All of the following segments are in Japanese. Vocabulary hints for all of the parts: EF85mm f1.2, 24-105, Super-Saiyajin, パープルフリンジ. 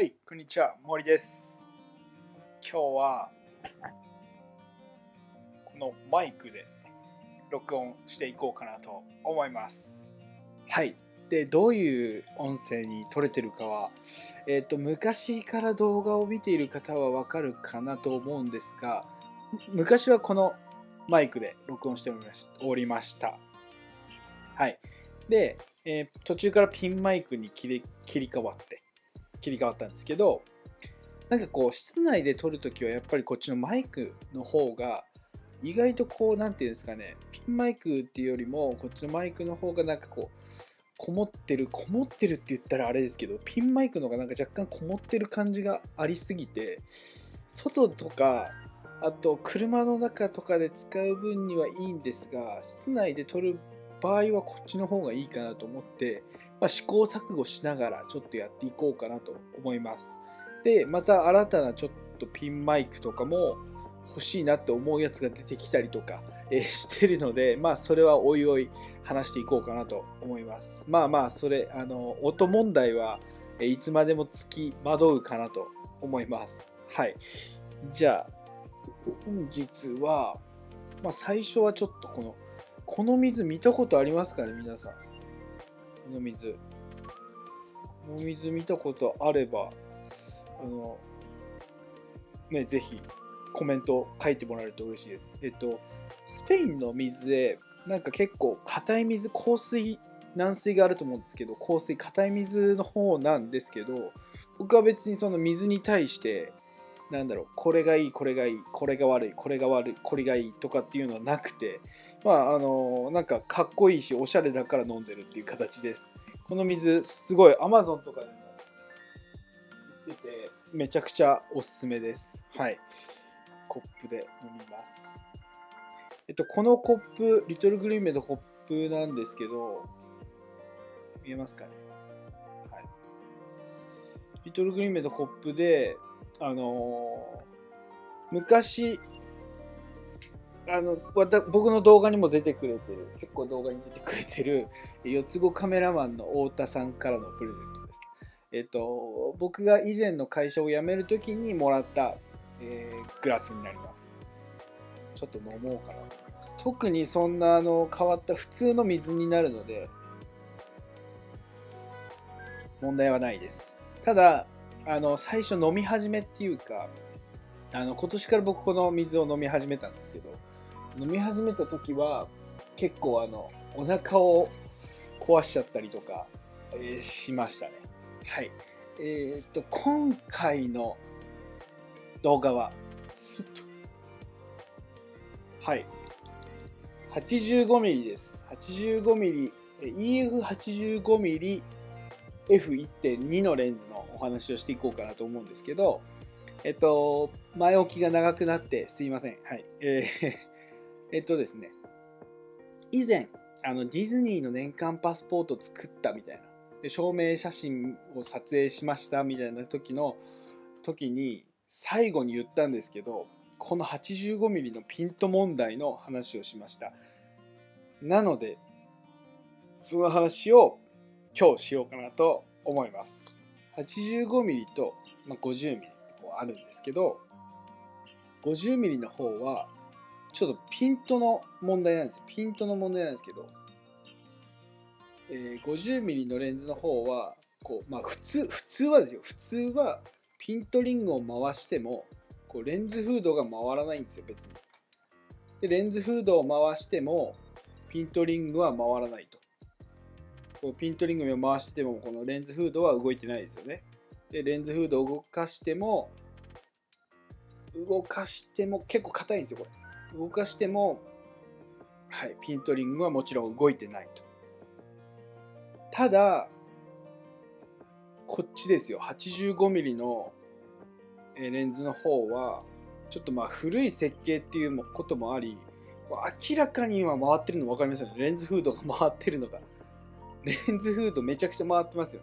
はい、こんにちは、森です。今日はこのマイクで録音していこうかなと思います。はい、でどういう音声に撮れてるかは、昔から動画を見ている方はわかるかなと思うんですが、昔はこのマイクで録音しておりました。はい、で、途中からピンマイクに切り替わったんですけど、なんかこう室内で撮るときはやっぱりこっちのマイクの方が意外とこう何て言うんですかね、ピンマイクっていうよりもこっちのマイクの方がなんかこうこもってるって言ったらあれですけど、ピンマイクの方がなんか若干こもってる感じがありすぎて、外とかあと車の中とかで使う分にはいいんですが、室内で撮る場合はこっちの方がいいかなと思って、試行錯誤しながらちょっとやっていこうかなと思います。で、また新たなちょっとピンマイクとかも欲しいなって思うやつが出てきたりとか、してるので、それはおいおい話していこうかなと思います。音問題はいつまでもつきまとうかなと思います。はい。じゃあ、本日は、最初はちょっとこの水見たことありますかね、皆さん。この水見たことあれば、ぜひコメントを書いてもらえると嬉しいです。スペインの水で、なんか結構硬い水、硬水、軟水があると思うんですけど、硬水、硬い水の方なんですけど、僕は別にその水に対して、これがいい、これがいい、これが悪い、これが悪い、これがいいとかっていうのはなくて、なんかかっこいいし、おしゃれだから飲んでるっていう形です。この水、すごい Amazon とかでも売ってて、めちゃくちゃおすすめです。はい。コップで飲みます。このコップ、リトルグリーンメイドコップなんですけど、見えますかね。はい。リトルグリーンメイドコップで、昔僕の動画にも出てくれてる、結構動画に出てくれてる4つ子カメラマンの太田さんからのプレゼントです。僕が以前の会社を辞めるときにもらった、グラスになります。ちょっと飲もうかなと思います。特にそんな変わった普通の水になるので問題はないです。ただ最初飲み始めっていうか今年から僕この水を飲み始めたんですけど、飲み始めた時は結構お腹を壊しちゃったりとか、しましたね。はい。今回の動画はスッとはい 85mm です。 85mm EF85mm f1.2 のレンズのお話をしていこうかなと思うんですけど、前置きが長くなってすいません。はい。ですね、以前ディズニーの年間パスポート作ったみたいな、で証明写真を撮影しましたみたいな時に最後に言ったんですけど、この 85mm のピント問題の話をしました。なのでその話を今日しようかなと思います。85mm と 50mm ってあるんですけど、50mm の方はちょっとピントの問題なんですけど、50mm のレンズの方はこう、普通はピントリングを回してもこうレンズフードが回らないんですよ、別に。でレンズフードを回してもピントリングは回らないと。ピントリングを回してもこのレンズフードは動いてないですよね。でレンズフードを動かしても結構硬いんですよ、これ。動かしても、はい、ピントリングはもちろん動いてないと。ただこっちですよ、 85mm のレンズの方はちょっと古い設計っていうこともあり、明らかに今回ってるの分かりますよね、レンズフードが回ってるのが。レンズフードめちゃくちゃ回ってますよ。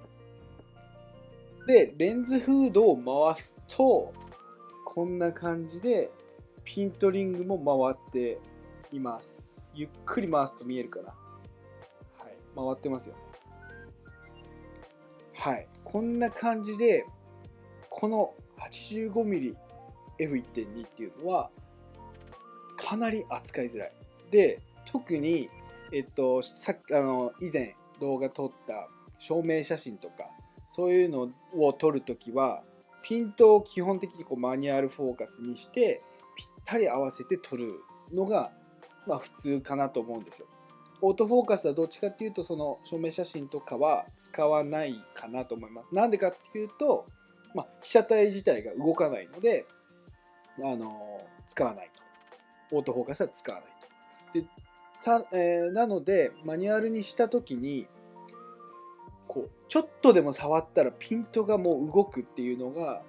でレンズフードを回すとこんな感じでピントリングも回っています。ゆっくり回すと見えるかな。はい、回ってますよ。はい、こんな感じでこの 85mm f1.2 っていうのはかなり扱いづらいで、特に以前動画撮った照明写真とかそういうのを撮るときはピントを基本的にこうマニュアルフォーカスにしてぴったり合わせて撮るのがまあ普通かなと思うんですよ。オートフォーカスはどっちかっていうとその照明写真とかは使わないかなと思います。なんでかっていうと、まあ、被写体自体が動かないので使わないと。オートフォーカスは使わないと。でなのでマニュアルにした時にこうちょっとでも触ったらピントがもう動くっていうのが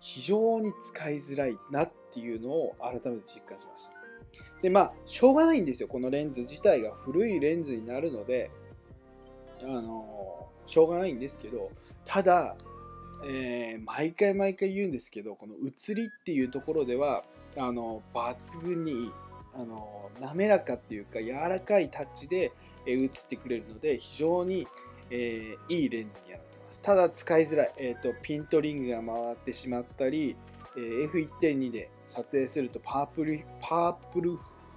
非常に使いづらいなっていうのを改めて実感しました。でまあしょうがないんですよ、このレンズ自体が古いレンズになるのでしょうがないんですけど、ただ、毎回言うんですけど、この写りっていうところでは抜群に滑らかっていうか柔らかいタッチで写ってくれるので非常に、いいレンズになってます。ただ使いづらい、ピントリングが回ってしまったり、F1.2 で撮影するとパープル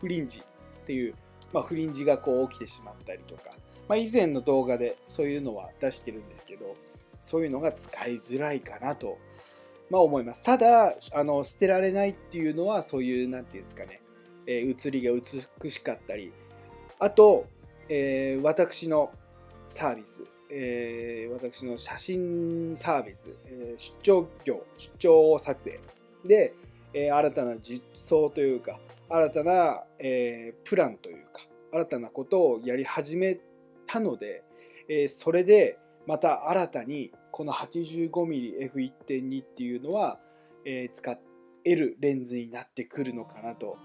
フリンジっていう、まあ、フリンジがこう起きてしまったりとか、まあ、以前の動画でそういうのは出してるんですけど、そういうのが使いづらいかなと、まあ、思います。ただ捨てられないっていうのはそういう何て言うんですかね、写りが美しかったり、あと、私のサービス、私の写真サービス、出張撮影で、新たな実装というか新たな、プランというか新たなことをやり始めたので、それでまた新たにこの 85mm f1.2 っていうのは、使えるレンズになってくるのかなと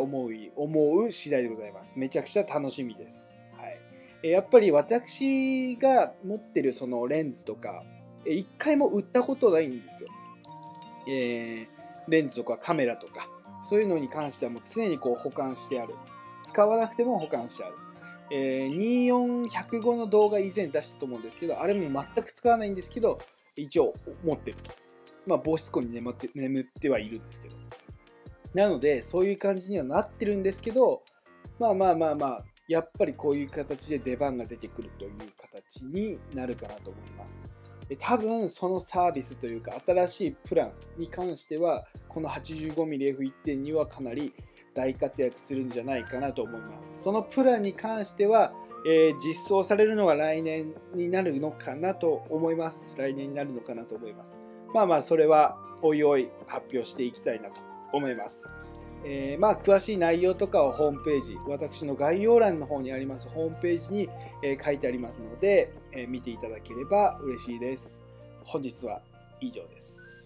思う次第でございます。めちゃくちゃ楽しみです。はい、やっぱり私が持ってるそのレンズとか一回も売ったことないんですよ。レンズとかカメラとかそういうのに関してはもう常にこう保管してある。使わなくても保管してある。24105の動画以前出したと思うんですけど、あれも全く使わないんですけど一応持ってると。まあ、防湿庫に眠ってはいるんですけど。なのでそういう感じにはなってるんですけど、まあやっぱりこういう形で出番が出てくるという形になるかなと思います。多分そのサービスというか新しいプランに関してはこの 85mm f1.2 はかなり大活躍するんじゃないかなと思います。そのプランに関しては、実装されるのが来年になるのかなと思います。まあそれはおいおい発表していきたいなと思います。まあ詳しい内容とかはホームページ、私の概要欄の方にありますホームページに、書いてありますので、見ていただければ嬉しいです。本日は以上です。